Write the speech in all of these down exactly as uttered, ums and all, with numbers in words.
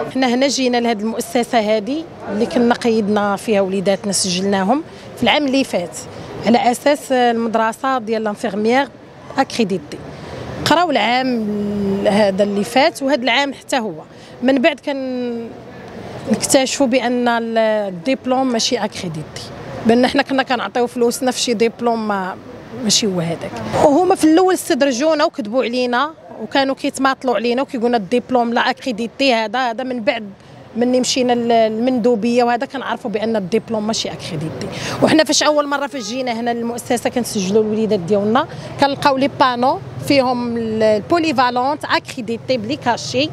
الله. حنا هنا جينا لهذه المؤسسه هذه اللي كنا قيدنا فيها وليداتنا، سجلناهم في العام اللي فات على اساس المدرسه ديال لانفيرميير اكريديتي، قراو العام هذا اللي فات وهذا العام حتى هو. من بعد كنكتشفوا بان الدبلوم ماشي اكريديتي، بان حنا كنا كنعطيو فلوسنا في شي دبلوم ما ماشي هو هذاك. وهما في الاول استدرجونا وكذبوا علينا وكانوا كيتماطلوا علينا وكيقولنا الدبلوم لا اكريديتي هذا هذا. من بعد مني مشينا للمندوبيه وهذا كنعرفوا بان الدبلوم ماشي اكريديتي. وحنا فاش اول مره فاش جينا هنا للمؤسسه كنسجلوا الوليدات ديالنا كنلقاو لي بانو فيهم البوليفالونت اكريديتي بلي كاشي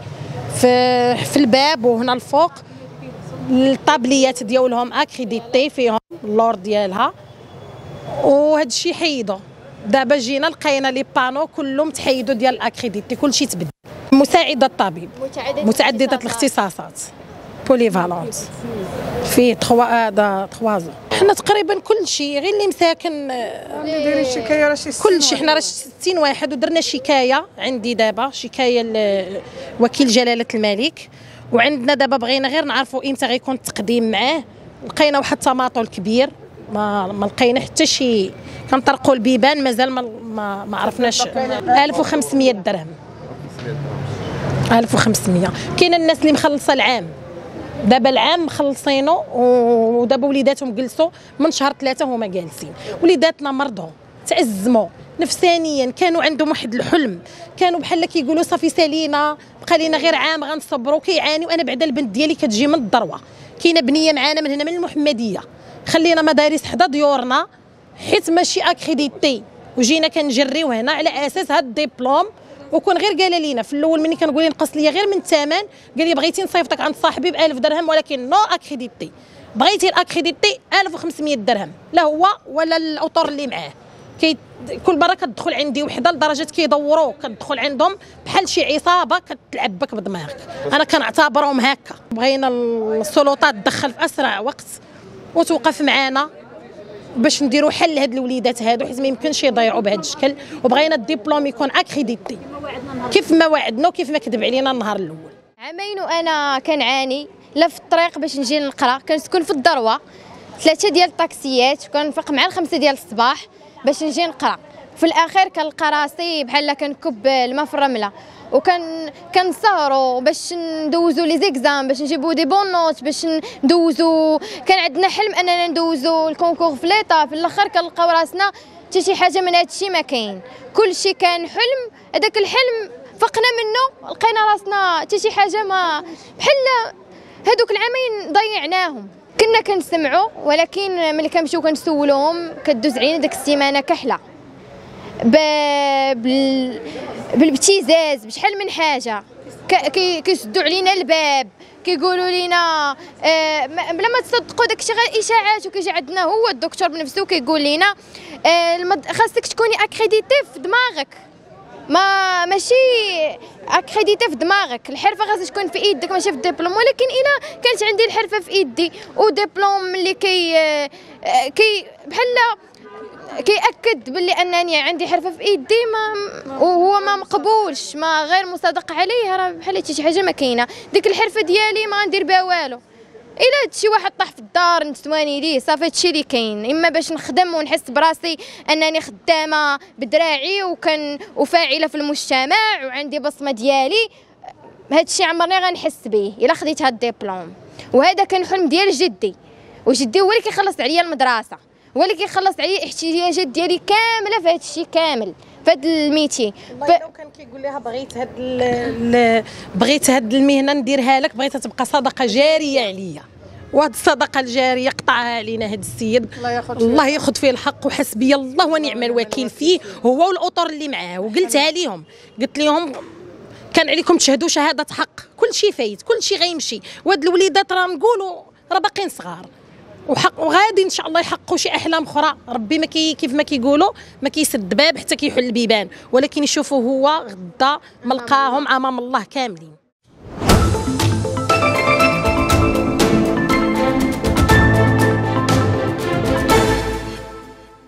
في في الباب وهنا الفوق، الطابليات ديالهم اكريديتي فيهم اللور ديالها، وهذا الشيء حيدو. دابا جينا لقينا لي بانو كلهم تحيدوا ديال الاكريديتي، كلشي تبدل. مساعده الطبيب متعدده الاختصاصات بوليفالونت في تخوا هذا تخوازو. حنا تقريبا كلشي غير اللي مساكن دايرين شكايه راه شي كلشي. حنا راه ستين واحد ودرنا شكايه، عندي دابا شكايه لوكيل جلاله الملك، وعندنا دابا بغينا غير نعرفوا امتى غيكون التقديم معاه. لقينا واحد التماطل كبير، ما ما لقينا حتى شي، كنطرقوا البيبان مازال ما ما, ما عرفناش. ألف وخمسمية درهم، ألف وخمسمية. كاين الناس اللي مخلصه العام، دابا العام مخلصينه ودابا وليداتهم جلسوا من شهر ثلاثه هما جالسين. وليداتنا مرضوا، تعزموا نفسانيا، كانوا عندهم واحد الحلم، كانوا بحال كيقولوا صافي سالينا بقى لينا غير عام غنصبروا. كيعانيوا. انا بعدا البنت ديالي كتجي من الذروه، كاينه بنيه معانا من هنا من المحمديه، خلينا مدارس حدا ديورنا حيت ماشي اكريديتي، وجينا كنجريو هنا على اساس هاد الدبلوم. وكون غير قال لينا في الاول ملي كنقول ليه نقص ليا غير من الثمن، قال لي بغيتي نصيفطك عند صاحبي ب ألف درهم، ولكن نو اكريديتي، بغيتي الاكريديتي ألف وخمسمية درهم، لا هو ولا الاطر اللي معاه. كي كل مره كتدخل عندي وحده لدرجه كيدوروك، كتدخل عندهم بحال شي عصابه كتلعب بك بدماغك. انا كنعتبرهم هكا. بغينا السلطات تدخل في اسرع وقت وتوقف معانا باش نديروا حل لهاد الوليدات هادو، حيت ما يمكنش يضيعوا بهذا الشكل. وبغينا الدبلوم يكون اكريديتي كيف ما وعدنا وكيف ما كذب علينا النهار الاول. عامين وانا كنعاني، لا في الطريق باش نجي نقرا، كنسكن في الذروه، ثلاثه ديال الطاكسيات، وكنفيق مع الخمسه ديال الصباح باش نجي نقرا. في الاخير كنلقى راسي بحال كنكب الماء في الرمله، وكن كنسهروا باش ندوزو لي زيكزام، باش نجيبو دي بون نوت، باش ندوزو. كان عندنا حلم اننا ندوزو الكونكور في ليطا، في الاخر كنلقاو راسنا حتى شي حاجه من هادشي ما كاين. كلشي كان حلم، هذاك الحلم فقنا منه، لقينا راسنا حتى شي حاجه ما بحال هادوك العامين ضيعناهم. كنا كنسمعوا، ولكن ملي كنمشيو كنسولوهم كدوز علينا داك السيمانه كحله بال بالابتزاز بشحال من حاجه. كيسدوا علينا الباب، كيقولوا لينا آه بلا ما تصدقوا داكشي غير اشاعات. وكيجي عندنا هو الدكتور بنفسه كيقول لينا آه خاصك تكوني اكريديتي في دماغك، ما ماشي اكريديتي في دماغك، الحرفه خاصها تكون في يدك ماشي في الدبلوم. ولكن انا كانت عندي الحرفه في يدي ودبلوم اللي كي آه كي بحال كيأكد باللي انني عندي حرفه في ايدي، ما وهو ما مقبولش، ما غير مصادق عليه، راه بحال شي حاجه ما كاينه. ديك الحرفه ديالي ما غندير بها والو، الا شي واحد طاح في الدار نتواني ليه، صافي هادشي اللي كاين. اما باش نخدم ونحس براسي انني خدامه بدراعي وكن وفاعله في المجتمع وعندي بصمه ديالي، هادشي عمرني غنحس به الا خديت هاد الدبلوم. وهذا كان حلم ديال جدي، وجدي هو اللي كيخلص عليا المدرسه، هو اللي كيخلص عليا الاحتياجات ديالي كامله في هذا الشيء كامل في هذا الميتي. والله لو كان كيقول لها بغيت هاد بغيت هاد المهنه نديرها لك، بغيتها تبقى صدقه جاريه عليا، وهاد الصدقه الجاريه قطعها علينا هاد السيد. الله ياخذ فيه الحق، وحسبي الله ونعم الوكيل فيه هو والاطر اللي معاه. وقلتها ليهم، قلت لهم كان عليكم تشهدوا شهاده حق، كلشي فايت، كلشي غيمشي. وهاد الوليدات راه نقولوا راه باقيين صغار وحق، وغادي ان شاء الله يحققوا شي احلام اخرى. ربي ما كي كيف ما كيقولوا ما كيسد باب حتى كيحل بيبان، ولكن يشوفوا هو غدا ملقاهم امام الله كاملين.